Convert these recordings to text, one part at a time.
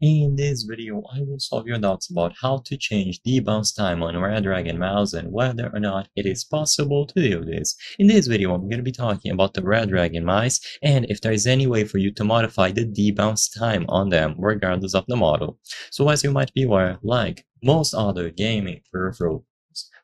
In this video, I will solve your doubts about how to change the bounce time on Redragon mouse and whether or not it is possible to do this. In this video, I'm going to be talking about the Redragon mice and if there is any way for you to modify the debounce time on them regardless of the model. So as you might be aware, like most other gaming peripheral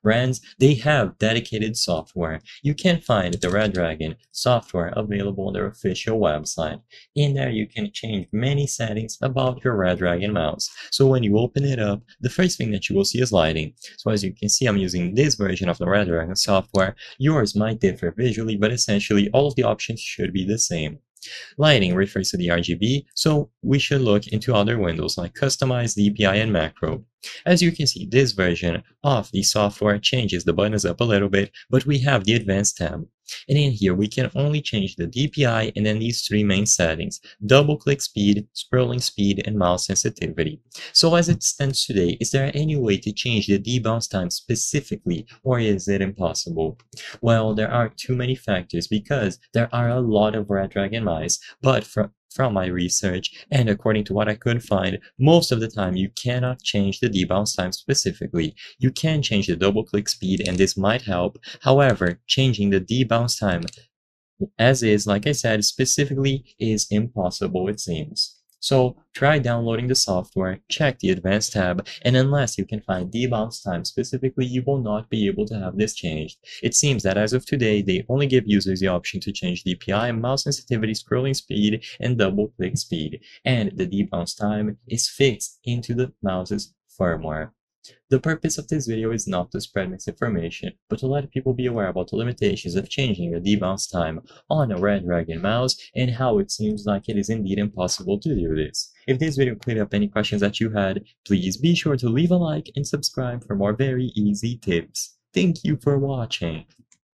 brands, they have dedicated software. You can find the Redragon software available on their official website. In there you can change many settings about your Redragon mouse. So when you open it up, the first thing that you will see is lighting. So as you can see, I'm using this version of the Redragon software. Yours might differ visually, but essentially all of the options should be the same. Lighting refers to the RGB, so we should look into other windows like Customize, DPI, and Macro. As you can see, this version of the software changes the buttons up a little bit, but we have the Advanced tab. And in here, we can only change the DPI and then these three main settings: double-click speed, scrolling speed, and mouse sensitivity. So as it stands today, is there any way to change the debounce time specifically, or is it impossible? Well, there are too many factors because there are a lot of Redragon mice, but from my research and according to what I could find, most of the time you cannot change the debounce time specifically. You can change the double click speed and this might help. However, changing the debounce time as is, like I said, specifically is impossible, it seems. So try downloading the software, check the Advanced tab, and unless you can find debounce time specifically, you will not be able to have this changed. It seems that as of today, they only give users the option to change DPI, mouse sensitivity, scrolling speed, and double-click speed, and the debounce time is fixed into the mouse's firmware. The purpose of this video is not to spread misinformation, but to let people be aware about the limitations of changing the debounce time on a Redragon mouse and how it seems like it is indeed impossible to do this. If this video cleared up any questions that you had, please be sure to leave a like and subscribe for more very easy tips. Thank you for watching.